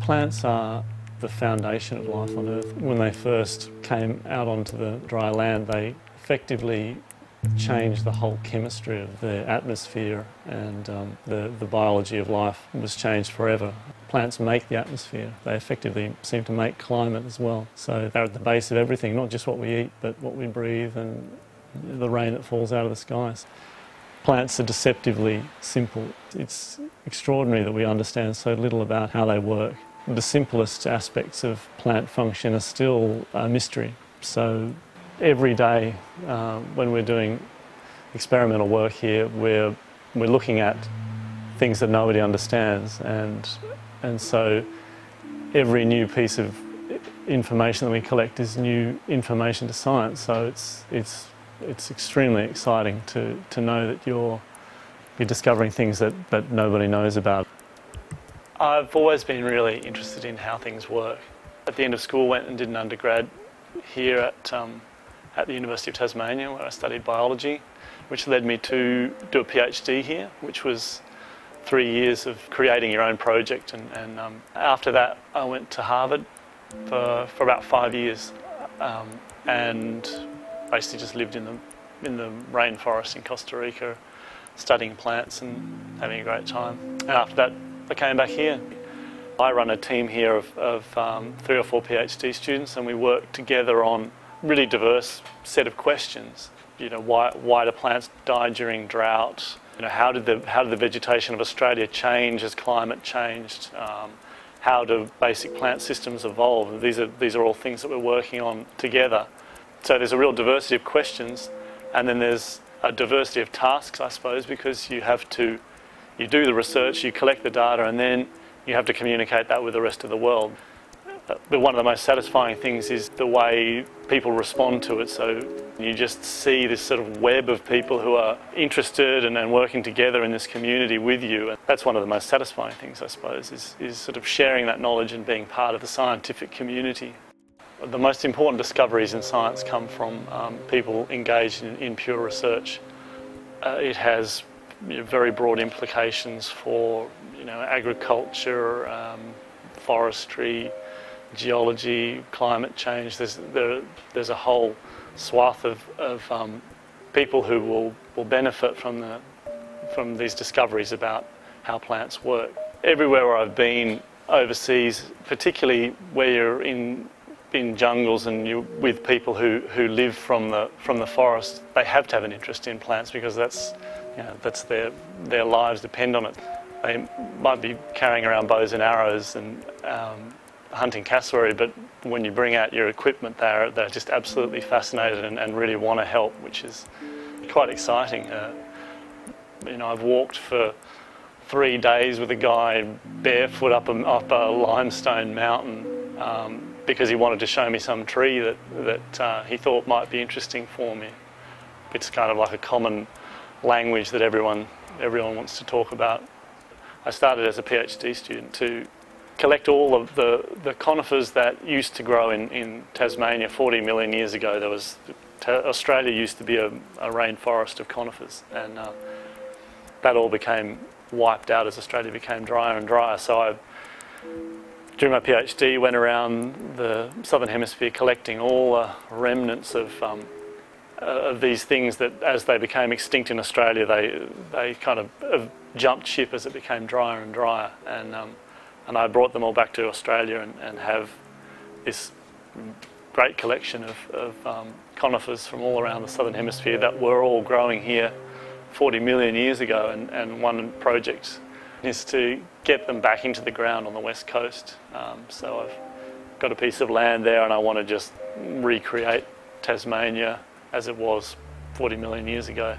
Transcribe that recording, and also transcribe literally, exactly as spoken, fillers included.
Plants are the foundation of life on Earth. When they first came out onto the dry land, they effectively changed the whole chemistry of the atmosphere, and um, the, the biology of life was changed forever. Plants make the atmosphere. They effectively seem to make climate as well. So they're at the base of everything, not just what we eat, but what we breathe and the rain that falls out of the skies. Plants are deceptively simple. It's extraordinary that we understand so little about how they work. The simplest aspects of plant function are still a mystery. So every day uh, when we're doing experimental work here, we're, we're looking at things that nobody understands. And, and so every new piece of information that we collect is new information to science. So it's, it's It's extremely exciting to, to know that you're, you're discovering things that, that nobody knows about. I've always been really interested in how things work. At the end of school, went and did an undergrad here at, um, at the University of Tasmania, where I studied biology, which led me to do a PhD here, which was three years of creating your own project. And, and um, after that, I went to Harvard for, for about five years. Um, and basically just lived in the, in the rainforest in Costa Rica, studying plants and having a great time. And after that, I came back here. I run a team here of, of um, three or four PhD students, and we work together on a really diverse set of questions. You know, why, why do plants die during drought? You know, how did the, how did the vegetation of Australia change as climate changed? Um, how do basic plant systems evolve? And these are, these are all things that we're working on together. So there's a real diversity of questions, and then there's a diversity of tasks, I suppose, because you have to, you do the research, you collect the data, and then you have to communicate that with the rest of the world. But one of the most satisfying things is the way people respond to it. So you just see this sort of web of people who are interested and, and working together in this community with you. And that's one of the most satisfying things, I suppose, is, is sort of sharing that knowledge and being part of the scientific community. The most important discoveries in science come from um, people engaged in, in pure research. Uh, it has you know, very broad implications for you know, agriculture, um, forestry, geology, climate change. There's, there, there's a whole swath of, of um, people who will, will benefit from, the, from these discoveries about how plants work. Everywhere where I've been overseas, particularly where you're in in jungles and you, with people who, who live from the, from the forest, they have to have an interest in plants because that's, you know, that's their, their lives depend on it. They might be carrying around bows and arrows and um, hunting cassowary, but when you bring out your equipment, they're, they're just absolutely fascinated and, and really want to help, which is quite exciting. Uh, you know, I've walked for three days with a guy barefoot up a, up a limestone mountain um, because he wanted to show me some tree that, that uh, he thought might be interesting for me. It's kind of like a common language that everyone, everyone wants to talk about. I started as a PhD student to collect all of the, the conifers that used to grow in, in Tasmania forty million years ago. There was, Australia used to be a, a rainforest of conifers, and uh, that all became wiped out as Australia became drier and drier. So I during my PhD, went around the Southern Hemisphere collecting all the remnants of, um, uh, of these things that, as they became extinct in Australia, they, they kind of uh, jumped ship as it became drier and drier. And, um, and I brought them all back to Australia and, and have this great collection of, of um, conifers from all around the Southern Hemisphere that were all growing here forty million years ago, and, and one project is to get them back into the ground on the west coast. Um, so I've got a piece of land there and I want to just recreate Tasmania as it was forty million years ago.